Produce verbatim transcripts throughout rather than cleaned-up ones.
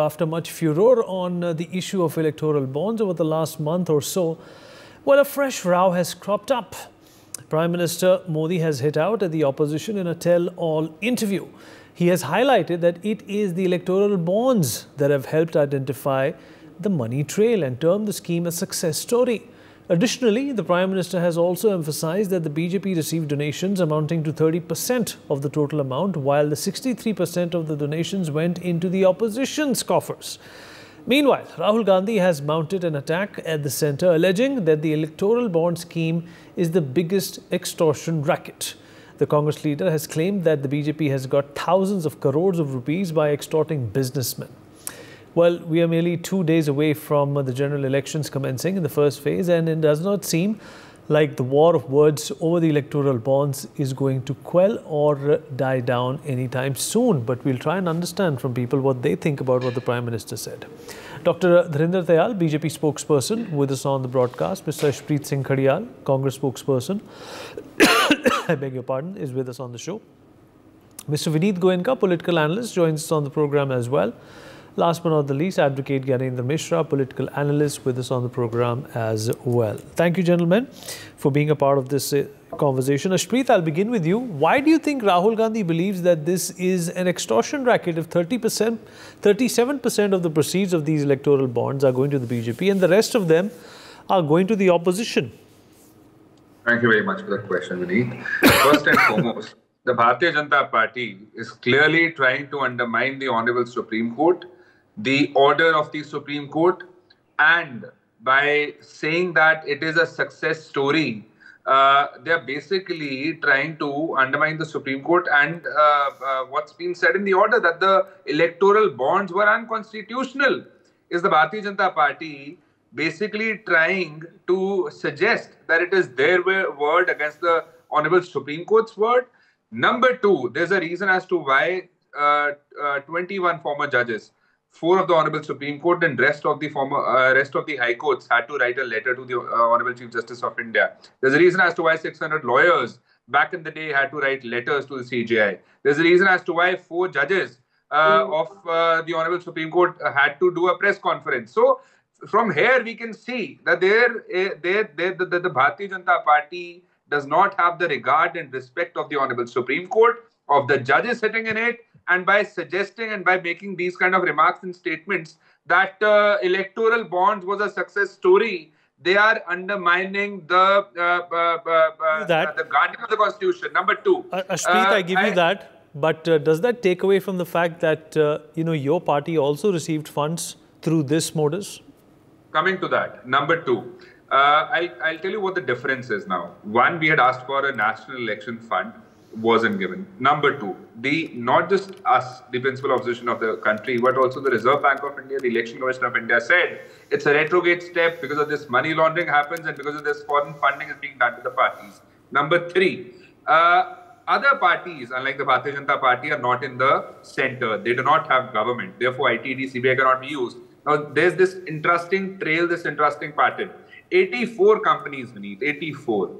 After much furore on uh, the issue of electoral bonds over the last month or so, well, a fresh row has cropped up. Prime Minister Modi has hit out at the opposition in a tell-all interview. He has highlighted that it is the electoral bonds that have helped identify the money trail and termed the scheme a success story. Additionally, the Prime Minister has also emphasized that the B J P received donations amounting to thirty percent of the total amount, while the sixty-three percent of the donations went into the opposition's coffers. Meanwhile, Rahul Gandhi has mounted an attack at the centre, alleging that the electoral bond scheme is the biggest extortion racket. The Congress leader has claimed that the B J P has got thousands of crores of rupees by extorting businessmen. Well, we are merely two days away from the general elections commencing in the first phase, and it does not seem like the war of words over the electoral bonds is going to quell or die down anytime soon. But we'll try and understand from people what they think about what the Prime Minister said. Doctor Dhirendra Thyal, B J P spokesperson, with us on the broadcast. Mister Ashpreet Singh Khadiyal, Congress spokesperson, I beg your pardon, is with us on the show. Mister Vineet Goenka, political analyst, joins us on the program as well. Last but not the least, Advocate Gyanendra Mishra, political analyst, with us on the program as well. Thank you, gentlemen, for being a part of this conversation. Ashpreet, I'll begin with you. Why do you think Rahul Gandhi believes that this is an extortion racket if thirty percent, thirty-seven percent of the proceeds of these electoral bonds are going to the B J P and the rest of them are going to the opposition? Thank you very much for that question, Vineet. First and foremost, the Bharatiya Janata Party is clearly trying to undermine the Honorable Supreme Court, the order of the Supreme Court, and by saying that it is a success story, uh, they are basically trying to undermine the Supreme Court and uh, uh, what's been said in the order, that the electoral bonds were unconstitutional. Is the Bharatiya Janata Party basically trying to suggest that it is their word against the Honorable Supreme Court's word? Number two, there's a reason as to why uh, uh, twenty-one former judges, four of the Honorable Supreme Court and rest of the former, uh, rest of the High Courts, had to write a letter to the uh, Honorable Chief Justice of India. There's a reason as to why six hundred lawyers back in the day had to write letters to the C J I. There's a reason as to why four judges uh, of uh, the Honorable Supreme Court had to do a press conference. So from here we can see that they're, they're, they're, the, the, the Bharatiya Janata Party does not have the regard and respect of the Honorable Supreme Court, of the judges sitting in it, and by suggesting and by making these kind of remarks and statements that uh, electoral bonds was a success story, they are undermining the uh, uh, uh, that. the guardian of the Constitution. Number two, uh, Ashpreet, uh, I give I, you that, but uh, does that take away from the fact that uh, you know your party also received funds through this modus? Coming to that, number two, uh, I'll, I'll tell you what the difference is now. One, we had asked for a national election fund. Wasn't given. Number two, the not just us, the principal opposition of the country, but also the Reserve Bank of India, the Election Commission of India said it's a retrograde step because of this money laundering happens and because of this foreign funding is being done to the parties. Number three, uh, other parties, unlike the Bharatiya Janata Party, are not in the centre. They do not have government. Therefore, I T D, C B I cannot be used. Now, there's this interesting trail, this interesting pattern. eighty-four companies, Vineet, eighty-four.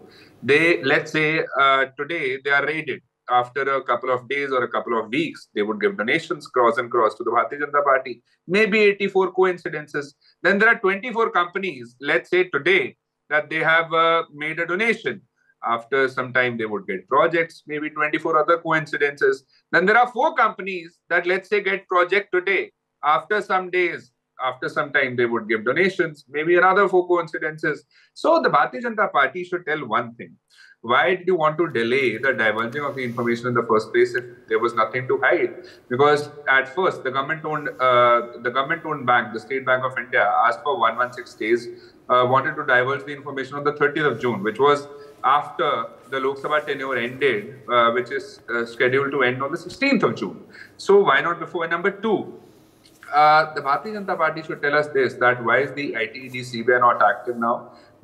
They, let's say, uh, today they are raided. After a couple of days or a couple of weeks, they would give donations cross and cross to the Bharatiya Janata Party. Maybe eighty-four coincidences. Then there are twenty-four companies, let's say today, that they have uh, made a donation. After some time, they would get projects, maybe twenty-four other coincidences. Then there are four companies that, let's say, get project today. After some days, after some time, they would give donations, maybe another four coincidences. So the Bharatiya Janata Party should tell one thing. Why did you want to delay the divulging of the information in the first place if there was nothing to hide? Because at first, the government-owned uh, the government-owned bank, the State Bank of India, asked for one hundred sixteen days, uh, wanted to divulge the information on the thirtieth of June, which was after the Lok Sabha tenure ended, uh, which is uh, scheduled to end on the sixteenth of June. So why not before? And number two, Uh, the Bharatiya Janata Party should tell us this, that why is the I T D, C B I not active now?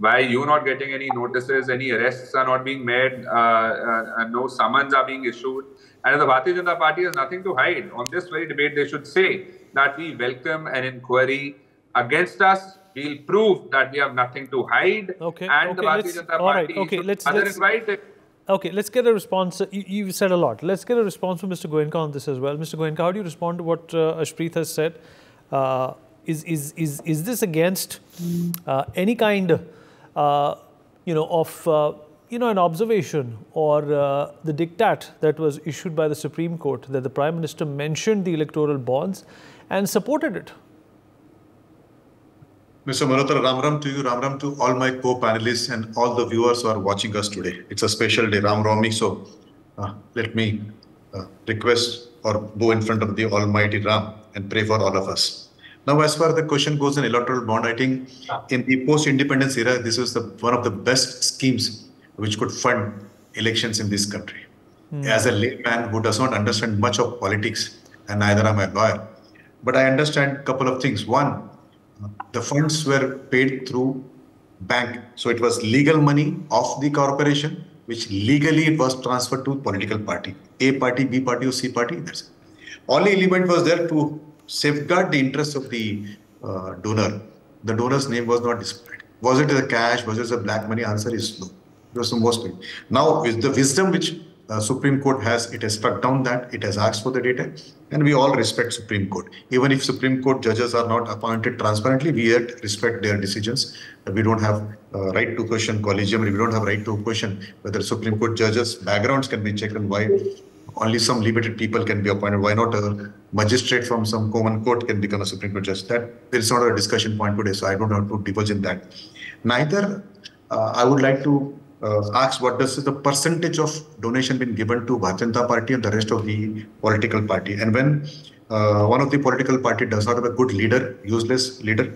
Why are you not getting any notices, any arrests are not being made, uh, uh, no summons are being issued? And the Bharatiya Janata Party has nothing to hide. On this very debate, they should say that we welcome an inquiry against us. We'll prove that we have nothing to hide. Okay, and okay, the Bharatiya Janata Party right, okay, should let's, let's, invite Okay, let's get a response. You, you've said a lot. Let's get a response from Mister Goenka on this as well. Mister Goenka, how do you respond to what uh, Ashpreet has said Uh, is, is, is, is this against uh, any kind uh, you know, of uh, you know, an observation or uh, the diktat that was issued by the Supreme Court that the Prime Minister mentioned the electoral bonds and supported it? Mister Malhotra, Ram Ram to you, Ram Ram to all my co-panelists and all the viewers who are watching us today. It's a special day, Ram Rami, so uh, let me uh, request or go in front of the Almighty Ram and pray for all of us. Now, as far as the question goes in electoral bond, I think in the post-independence era, this was the, one of the best schemes which could fund elections in this country. Mm. As a layman who does not understand much of politics, and neither am I a lawyer, but I understand a couple of things. One, the funds were paid through bank. So it was legal money of the corporation, which legally it was transferred to political party. A party, B party, or C party, that's it. Only element was there to safeguard the interests of the uh, donor. The donor's name was not displayed. Was it a cash? Was it a black money? Answer is no. It was the most pain. Now, with the wisdom which uh, Supreme Court has, it has struck down that, it has asked for the data, and we all respect Supreme Court. Even if Supreme Court judges are not appointed transparently, we yet respect their decisions. We don't have uh, right to question collegium. We don't have right to question whether Supreme Court judges' backgrounds can be checked and why only some limited people can be appointed. Why not a magistrate from some common court can become a Supreme Court judge? That there is not a discussion point today, so I don't have to divulge in that. Neither, uh, I would like to uh, ask what does the percentage of donation been given to Bharatiya Janata Party and the rest of the political party? And when uh, one of the political party does not have a good leader, useless leader,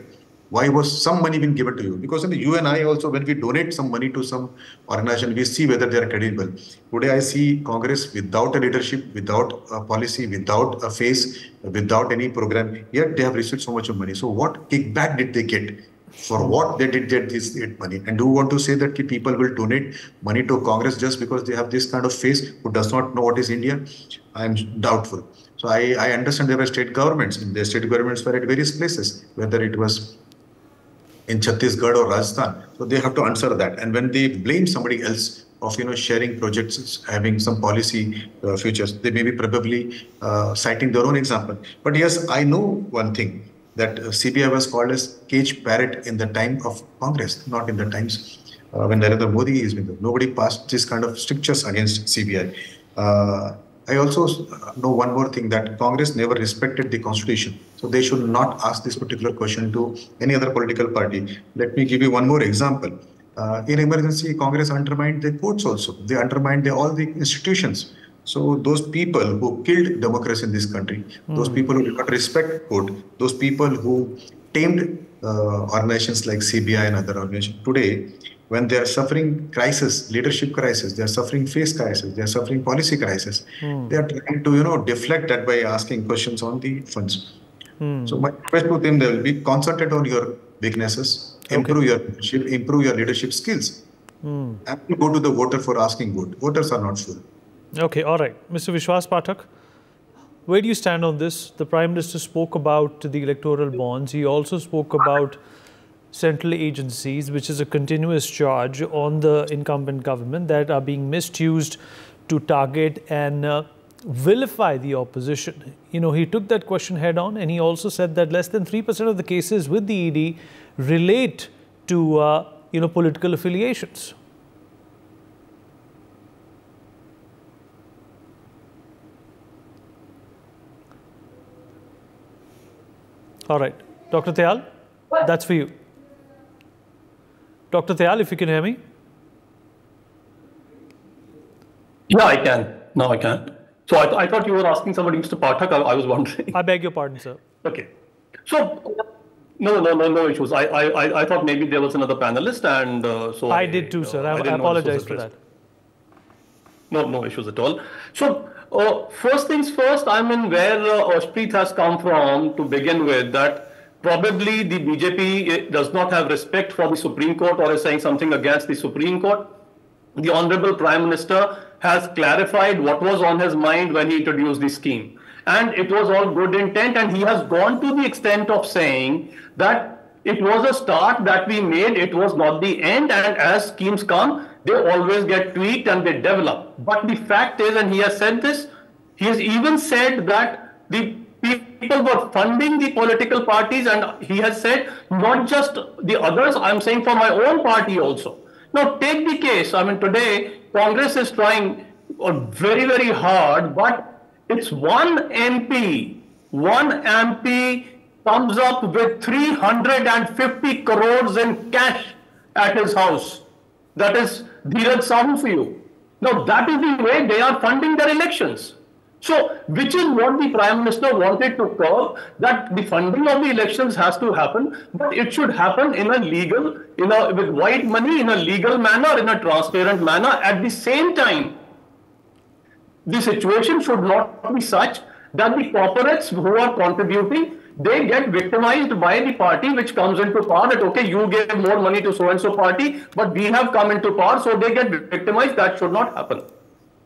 why was some money been given to you? Because I mean, you and I also, when we donate some money to some organization, we see whether they are credible. Today, I see Congress without a leadership, without a policy, without a face, without any program. Yet they have received so much of money. So what kickback did they get? For what they did get this money? And do you want to say that people will donate money to Congress just because they have this kind of face who does not know what is India? I am doubtful. So I, I understand there were state governments. And the state governments were at various places, whether it was in Chhattisgarh or Rajasthan. So they have to answer that. And when they blame somebody else of, you know, sharing projects, having some policy uh, futures, they may be probably uh, citing their own example. But yes, I know one thing, that uh, C B I was called as cage parrot in the time of Congress, not in the times uh, when Narendra Modi is with them. Nobody passed this kind of strictures against C B I. Uh, I also know one more thing, that Congress never respected the Constitution. So they should not ask this particular question to any other political party. Let me give you one more example. Uh, in emergency, Congress undermined the courts also. They undermined the, all the institutions. So those people who killed democracy in this country, mm. those people who did not respect court, those people who tamed uh, organizations like C B I and other organizations, today, when they are suffering crisis, leadership crisis, they are suffering face crisis, they are suffering policy crisis, mm. they are trying to, you know, deflect that by asking questions on the funds. Mm. So my request to them, they will be concentrated on your weaknesses, improve okay. your leadership, improve your leadership skills, mm. and go to the voter for asking vote. Voters are not sure. Okay, all right. Mister Vishwas Pathak, where do you stand on this? The Prime Minister spoke about the electoral bonds. He also spoke about central agencies, which is a continuous charge on the incumbent government, that are being misused to target and uh, vilify the opposition. You know, he took that question head on, and he also said that less than three percent of the cases with the E D relate to, uh, you know, political affiliations. All right, Doctor Thyal, that's for you. Doctor Thyal, if you can hear me. Yeah, I can. Now I can. So I, th I thought you were asking somebody, Mister Pathak. I, I was wondering. I beg your pardon, sir. Okay. So, no, no, no, no issues. I, I, I thought maybe there was another panelist, and uh, so I, I did too, uh, sir. I, I, I apologize for that. No, no issues at all. So, uh, first things first. I mean, where uh, Ashpreet has come from to begin with, that probably the B J P does not have respect for the Supreme Court or is saying something against the Supreme Court. The Honorable Prime Minister has clarified what was on his mind when he introduced the scheme. And it was all good intent, and he has gone to the extent of saying that it was a start that we made, it was not the end, and as schemes come, they always get tweaked and they develop. But the fact is, and he has said this, he has even said that the people were funding the political parties, and he has said, not just the others, I'm saying for my own party also. Now take the case, I mean today Congress is trying very, very hard, but it's one M P, one M P comes up with three hundred fifty crores in cash at his house. That is Dirat Sahu for you. Now that is the way they are funding their elections. So, which is what the Prime Minister wanted to curb, that the funding of the elections has to happen, but it should happen in a legal, in a, with white money, in a legal manner, in a transparent manner. At the same time, the situation should not be such that the corporates who are contributing, they get victimized by the party which comes into power, that okay, you gave more money to so-and-so party, but we have come into power, so they get victimized. That should not happen.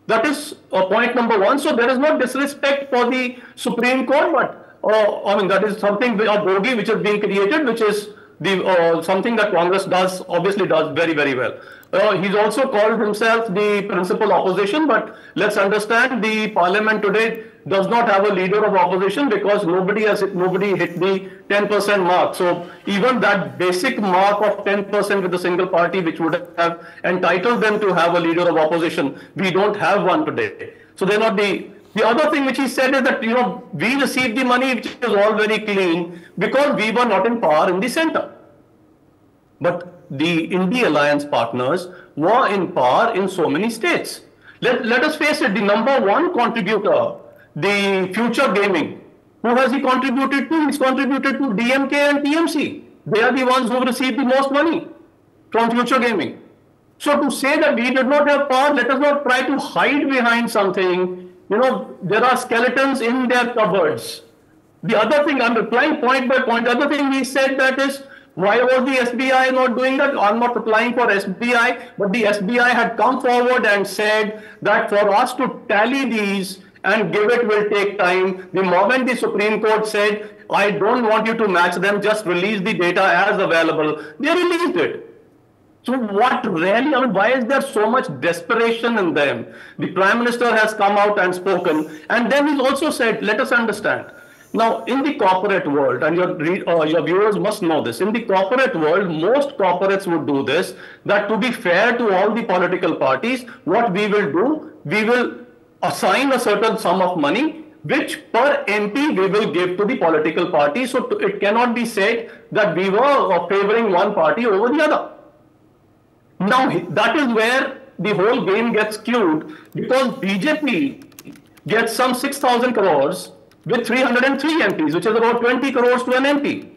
That is uh, point number one. So there is no disrespect for the Supreme Court, but uh, I mean that is something, a bogey which is being created, which is the uh, something that Congress does, obviously does very, very well. Uh, he's also called himself the principal opposition, but let's understand the Parliament today does not have a leader of opposition because nobody has nobody hit the ten percent mark. So even that basic mark of ten percent with a single party, which would have entitled them to have a leader of opposition, we don't have one today. So they're not the... The other thing which he said is that, you know, we received the money, which is all very clean, because we were not in power in the center. But the India alliance partners were in power in so many states. Let, let us face it, the number one contributor, the Future Gaming, who has he contributed to? He's contributed to D M K and T M C. They are the ones who received the most money from Future Gaming. So to say that we did not have power, let us not try to hide behind something. You know, there are skeletons in their cupboards. The other thing, I'm replying point by point, the other thing he said that is, why was the S B I not doing that? I'm not applying for S B I, but the S B I had come forward and said that for us to tally these and give it will take time. The moment the Supreme Court said, I don't want you to match them, just release the data as available, they released it. So what really, I mean, why is there so much desperation in them? The Prime Minister has come out and spoken, and then he's also said, let us understand. Now, in the corporate world, and your, uh, your viewers must know this, in the corporate world, most corporates would do this, that to be fair to all the political parties, what we will do, we will assign a certain sum of money, which per M P we will give to the political party. So to, it cannot be said that we were uh, favoring one party over the other. Now, that is where the whole game gets skewed, because B J P gets some six thousand crores with three hundred three M Ps, which is about twenty crores to an M P.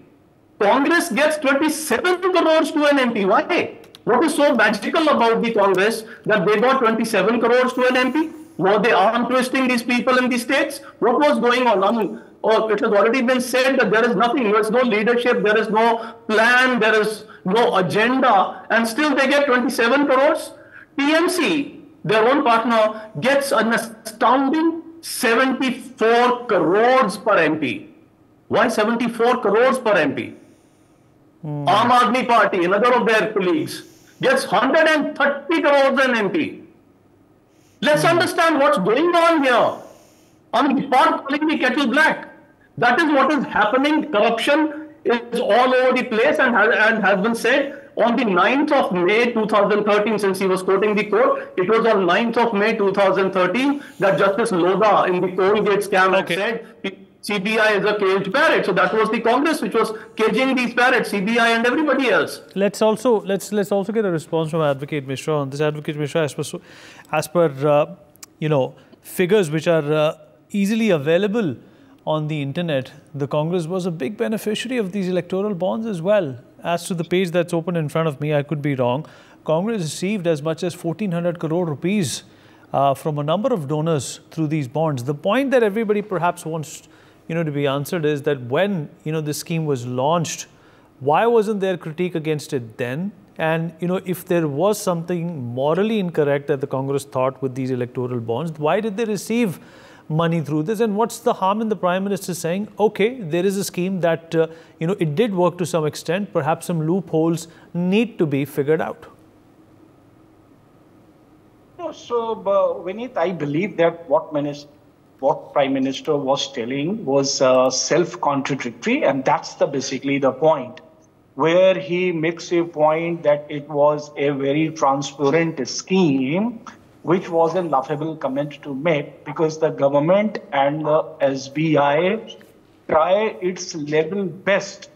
Congress gets twenty-seven crores to an M P. Why? What is so magical about the Congress that they got twenty-seven crores to an M P? Were they arm twisting these people in the states? What was going on? I mean, or it has already been said that there is nothing, there is no leadership, there is no plan, there is no agenda, and still they get twenty-seven crores. T M C, their own partner, gets an astounding seventy-four crores per M P. Why seventy-four crores per M P? Mm. Aam Aadmi Party, another of their colleagues, gets one hundred thirty crores an M P. Let's mm. understand what's going on here. I mean, the pot calling the kettle black. That is what is happening. Corruption is all over the place, and has, and has been said on the ninth of May two thousand thirteen, since he was quoting the court, it was on ninth of May two thousand thirteen that Justice Loya in the Colgate scam okay. had said C B I is a caged parrot. So that was the Congress which was caging these parrots, C B I and everybody else. Let's also let's let's also get a response from Advocate Mishra on this. Advocate Mishra, as per, as per uh, you know, figures which are uh, easily available on the internet, the Congress was a big beneficiary of these electoral bonds as well. As to the page that's open in front of me, I could be wrong, Congress received as much as fourteen hundred crore rupees uh, from a number of donors through these bonds. The point that everybody perhaps wants, you know, to be answered is that when, you know, this scheme was launched, why wasn't there critique against it then? And, you know, if there was something morally incorrect that the Congress thought with these electoral bonds, why did they receive money through this? And what's the harm in the Prime Minister saying, okay, there is a scheme that, uh, you know, it did work to some extent, perhaps some loopholes need to be figured out? So, uh, Vineet, I believe that what Minister what Prime Minister was telling was uh, self-contradictory, and that's the basically the point, where he makes a point that it was a very transparent scheme, which was a laughable comment to make, because the government and the S B I try its level best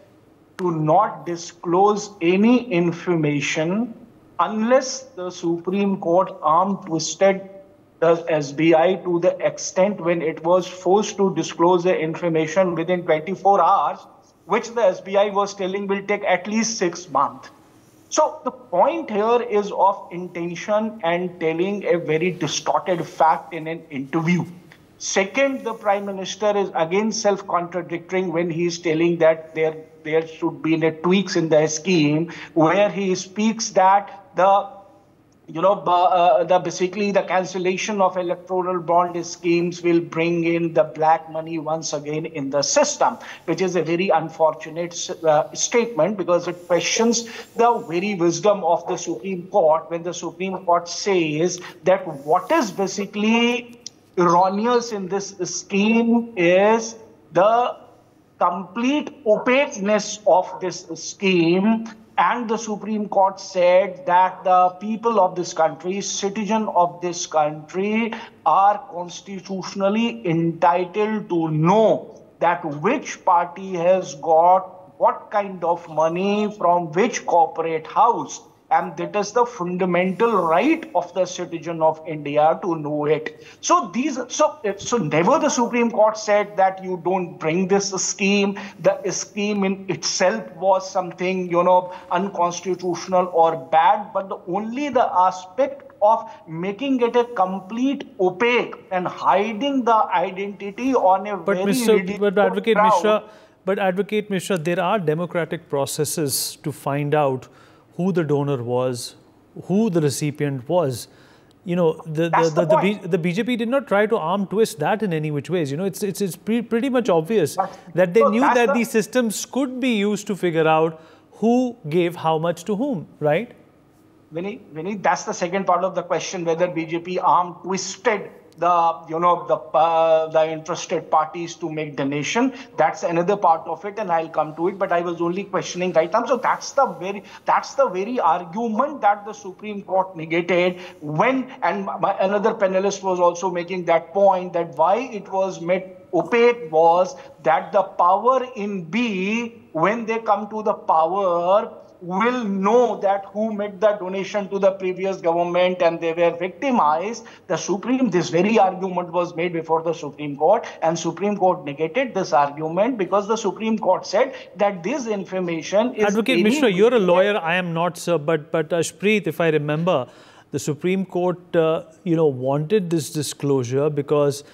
to not disclose any information unless the Supreme Court arm twisted the S B I to the extent when it was forced to disclose the information within twenty-four hours, which the S B I was telling will take at least six months. So the point here is of intention and telling a very distorted fact in an interview. Second, the Prime Minister is again self-contradicting when he is telling that there, there should be a tweaks in the scheme, where he speaks that the, you know, uh, the basically the cancellation of electoral bond schemes will bring in the black money once again in the system, which is a very unfortunate uh, statement, because it questions the very wisdom of the Supreme Court when the Supreme Court says that what is basically erroneous in this scheme is the complete opaqueness of this scheme. And the Supreme Court said that the people of this country, citizens of this country, are constitutionally entitled to know that which party has got what kind of money from which corporate house. And that is the fundamental right of the citizen of India to know it. So these, so, so never the Supreme Court said that you don't bring this scheme. The scheme in itself was something, you know, unconstitutional or bad, but the, only the aspect of making it a complete opaque and hiding the identity on a but very Mister But Advocate Mishra, but Advocate Mishra, there are democratic processes to find out who the donor was, who the recipient was. You know, the the, the, the, the, the B J P did not try to arm twist that in any which ways. You know, it's, it's, it's pre pretty much obvious that they so knew that the these systems could be used to figure out who gave how much to whom, right? Vinny, Vinny, that's the second part of the question, whether B J P arm twisted the, you know, the, uh, the interested parties to make donation. That's another part of it, and I'll come to it, but I was only questioning right now. So that's the very, that's the very argument that the Supreme Court negated when, and my, another panelist was also making that point, that why it was made opaque was that the power in B, when they come to the power, will know that who made the donation to the previous government and they were victimized. The Supreme, this very argument was made before the Supreme Court, and Supreme Court negated this argument because the Supreme Court said that this information is... Advocate Mishra, you're a lawyer, I am not, sir, but, but Ashpreet, if I remember, the Supreme Court, uh, you know, wanted this disclosure because,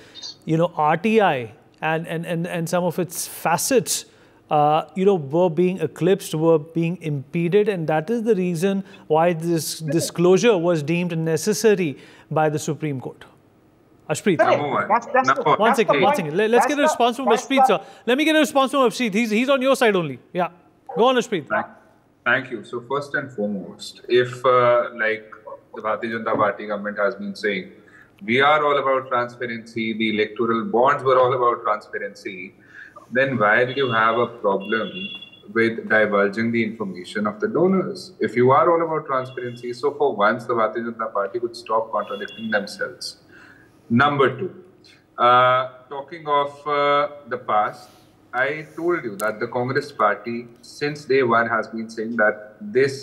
you know, R T I and, and, and, and some of its facets Uh, you know, were being eclipsed, were being impeded, and that is the reason why this disclosure was deemed necessary by the Supreme Court. Ashpreet, that's, that's the, one that's second, one second. Let's that's get a response the, from Ashpreet, sir. Let me get a response from Ashpreet. He's, he's on your side only. Yeah, go on, Ashpreet. Thank, thank you. So first and foremost, if uh, like the Bharatiya Janata Party government has been saying, we are all about transparency, the electoral bonds were all about transparency, then why do you have a problem with divulging the information of the donors? If you are all about transparency, so for once the Bharatiya Janata Party would stop contradicting themselves. Number two, uh, talking of uh, the past, I told you that the Congress party since day one has been saying that this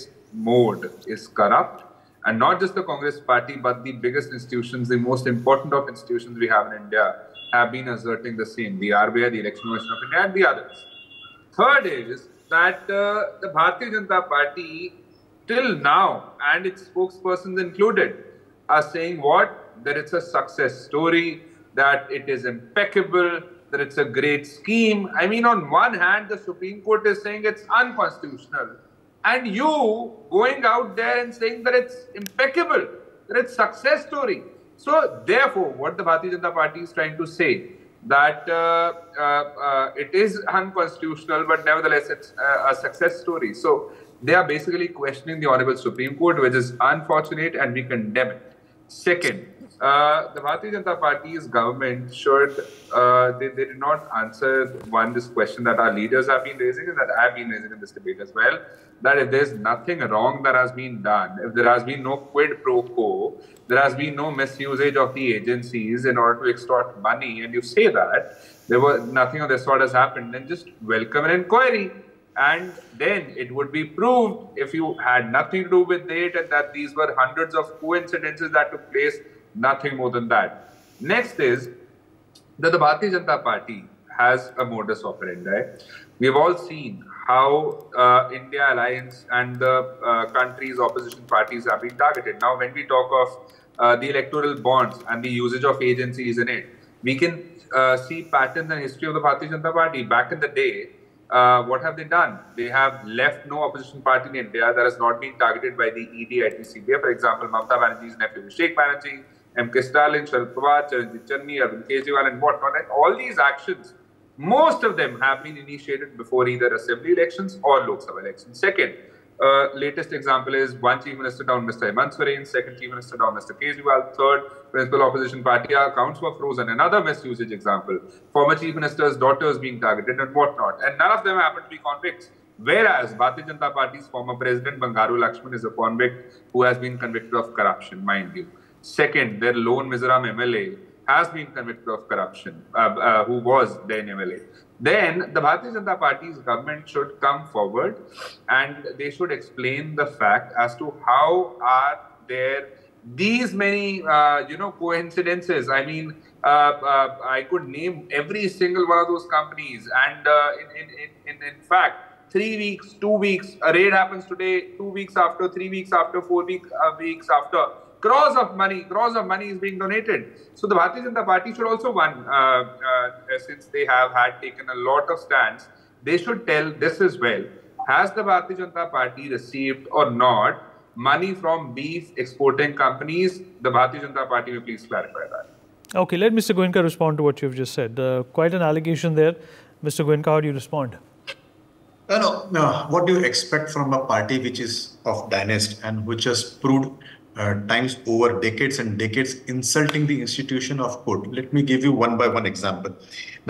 mode is corrupt, and not just the Congress party, but the biggest institutions, the most important of institutions we have in India, have been asserting the same, the R B I, the Election Commission of India, and the others. Third is that uh, the Bharatiya Janata Party, till now, and its spokespersons included, are saying what? That it's a success story, that it is impeccable, that it's a great scheme. I mean, on one hand, the Supreme Court is saying it's unconstitutional, and you going out there and saying that it's impeccable, that it's a success story. So, therefore, what the Bharatiya Janata Party is trying to say, that uh, uh, uh, it is unconstitutional, but nevertheless, it's uh, a success story. So, they are basically questioning the Honorable Supreme Court, which is unfortunate, and we condemn it. Second, Uh, the Bharatiya Janata Party's government should, uh, they, they did not answer, one, this question that our leaders have been raising and that I have been raising in this debate as well, that if there's nothing wrong that has been done, if there has been no quid pro quo, there has been no misusage of the agencies in order to extort money, and you say that there was nothing of this sort has happened, then just welcome an inquiry. And then it would be proved if you had nothing to do with it and that these were hundreds of coincidences that took place. Nothing more than that. Next is that the Bharatiya Janata Party has a modus operandi. We've all seen how uh, India Alliance and the uh, country's opposition parties have been targeted. Now, when we talk of uh, the electoral bonds and the usage of agencies in it, we can uh, see patterns and history of the Bharatiya Janata Party. Back in the day, uh, what have they done? They have left no opposition party in India that has not been targeted by the E D, I T, C B I. For example, Mamata Banerjee's nephew, Abhishek Banerjee, M K Stalin, Sharad Pawar, Charanjit Channi, Arvind Kejriwal, and whatnot. And all these actions, most of them have been initiated before either assembly elections or Lok Sabha elections. Second, uh, latest example is one chief minister down, Mister Imanswarain, second chief minister down, Mister Kejriwal, third principal opposition party accounts were frozen. Another misusage example, former chief minister's daughters being targeted and whatnot. And none of them happen to be convicts. Whereas Bharatiya Janata Party's former president, Bangaru Lakshman, is a convict who has been convicted of corruption, mind you. Second, their lone Mizoram M L A has been convicted of corruption, uh, uh, who was then M L A. Then the Bharatiya Janata Party's government should come forward and they should explain the fact as to how are there these many, uh, you know, coincidences. I mean, uh, uh, I could name every single one of those companies. And uh, in, in, in, in fact, three weeks, two weeks, a raid happens today, two weeks after, three weeks after, four weeks, uh, weeks after. Crores of money, crores of money is being donated. So the Bharatiya Janata Party should also, one, uh, uh, since they have had taken a lot of stands, they should tell this as well. Has the Bharatiya Janata Party received or not money from beef exporting companies? The Bharatiya Janata Party will please clarify that. Okay, let Mister Goenka respond to what you've just said. Uh, quite an allegation there. Mister Goenka, how do you respond? No, no, no. What do you expect from a party which is of dynasty and which has proved Uh, times over, decades and decades, insulting the institution of court? Let me give you one by one example.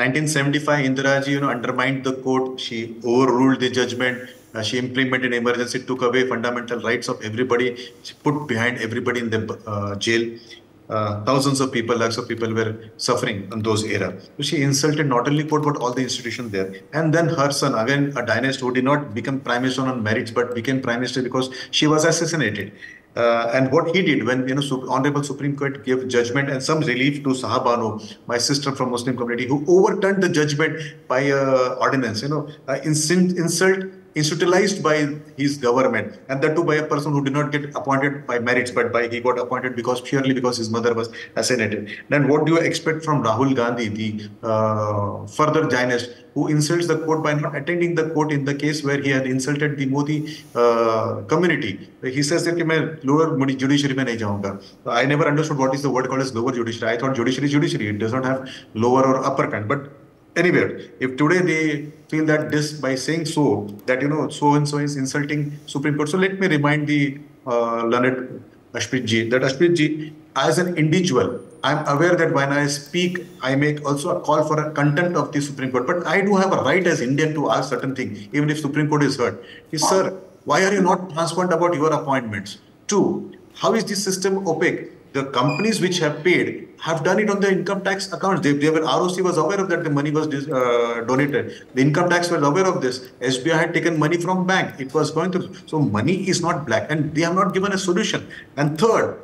nineteen seventy-five, Indira ji, you know, undermined the court. She overruled the judgment. Uh, she implemented emergency, took away fundamental rights of everybody. She put behind everybody in the uh, jail. Uh, thousands of people, lakhs of people were suffering in those era. So she insulted not only court but all the institutions there. And then her son, again a dynasty who did not become prime minister on merits but became prime minister because she was assassinated. Uh, and what he did when, you know, Sup Honorable Supreme Court gave judgment and some relief to Shah Bano, my sister from Muslim community, who overturned the judgment by uh, ordinance, you know, uh, insult, insult institutionalized by his government, and that too by a person who did not get appointed by merits, but by he got appointed because purely because his mother was assassinated. Then what do you expect from Rahul Gandhi, the uh, further Jainist, who insults the court by not attending the court in the case where he had insulted the Modi uh, community? He says that I lower judiciary. I never understood what is the word called as lower judiciary. I thought judiciary is judiciary. It does not have lower or upper kind. But anywhere, if today they feel that this by saying so, that, you know, so and so is insulting Supreme Court. So let me remind the uh, learned Ashpreet ji that Ashpreet ji, as an individual, I'm aware that when I speak, I make also a call for a contempt of the Supreme Court. But I do have a right as Indian to ask certain things, even if Supreme Court is heard. He, sir, why are you not transparent about your appointments? Two, how is this system opaque? The companies which have paid have done it on their income tax accounts. They, they were, R O C was aware of that the money was uh, donated. The income tax was aware of this. S B I had taken money from bank. It was going through. So money is not black and they have not given a solution. And third,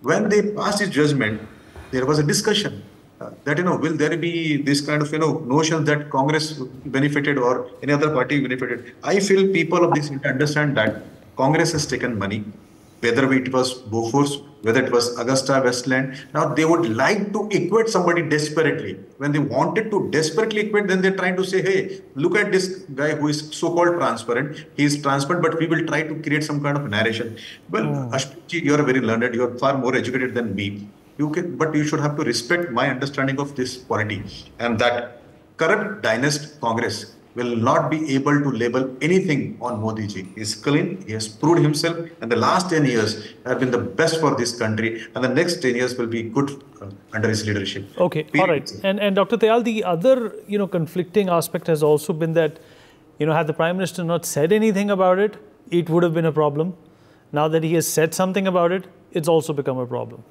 when they passed this judgment, there was a discussion uh, that, you know, will there be this kind of, you know, notion that Congress benefited or any other party benefited? I feel people of this need to understand that Congress has taken money, whether it was Bofors, whether it was Augusta, Westland. Now, they would like to equate somebody desperately. When they wanted to desperately equate, then they're trying to say, hey, look at this guy who is so-called transparent. He is transparent, but we will try to create some kind of narration. Well, mm. Ashpreet ji, you're very learned. You're far more educated than me. You can, but you should have to respect my understanding of this polity and that corrupt dynasty Congress will not be able to label anything on Modi ji. He is clean, he has proved himself, and the last ten years have been the best for this country, and the next ten years will be good uh, under his leadership. Okay, period. All right. And, and Doctor Thyal, the other, you know, conflicting aspect has also been that, you know, had the Prime Minister not said anything about it, it would have been a problem. Now that he has said something about it, it's also become a problem.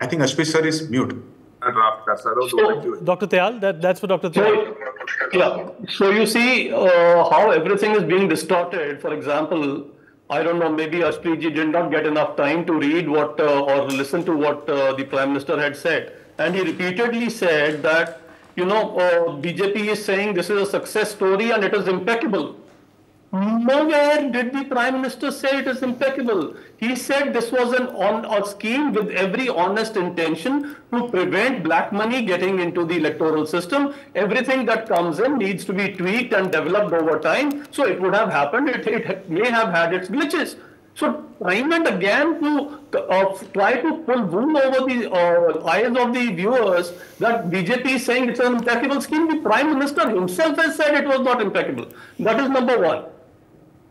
I think Ashpreet sir is mute. So, Doctor Thyal, that, that's for Doctor Thyal. So, yeah. So you see uh, how everything is being distorted. For example, I don't know, maybe Ashpreet ji did not get enough time to read what uh, or listen to what uh, the Prime Minister had said. And he repeatedly said that, you know, uh, B J P is saying this is a success story and it is impeccable. Nowhere did the Prime Minister say it is impeccable. He said this was an on, a scheme with every honest intention to prevent black money getting into the electoral system. Everything that comes in needs to be tweaked and developed over time. So it would have happened. It, it may have had its glitches. So time and again to uh, try to pull wool over the uh, eyes of the viewers that B J P is saying it's an impeccable scheme. The Prime Minister himself has said it was not impeccable. That is number one.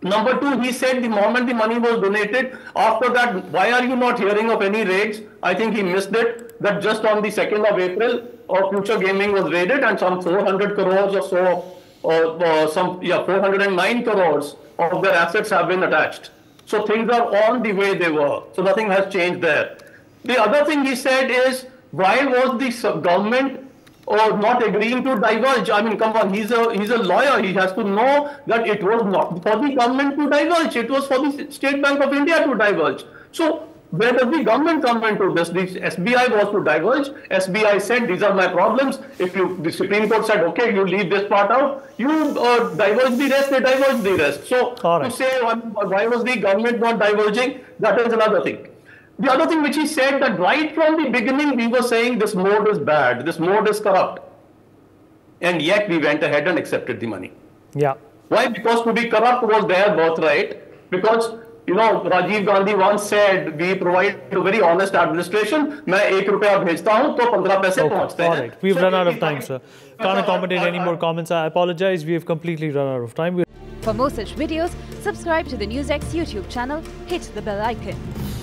Number two, he said the moment the money was donated, after that, why are you not hearing of any raids? I think he missed it, that just on the second of April, uh, Future Gaming was raided and some four hundred crores or so, or uh, some, yeah, four hundred nine crores of their assets have been attached. So things are on the way they were. So nothing has changed there. The other thing he said is, why was the government or not agreeing to diverge? I mean, come on, he's a, he's a lawyer. He has to know that it was not for the government to diverge. It was for the State Bank of India to diverge. So where does the government come into this? The S B I was to diverge. S B I said, these are my problems. If you, the Supreme Court said, okay, you leave this part out. You uh, diverge the rest, they diverge the rest. So right. To say, um, why was the government not diverging? That is another thing. The other thing which he said, that right from the beginning, we were saying this mode is bad, this mode is corrupt. And yet we went ahead and accepted the money. Yeah. Why? Because to be corrupt was their birthright. Because, you know, Rajiv Gandhi once said, we provide a very honest administration. Okay. All right. We've so run out of time, sir. Can't accommodate any more comments. I apologize. We have completely run out of time. We're For more such videos, subscribe to the NewsX YouTube channel. Hit the bell icon.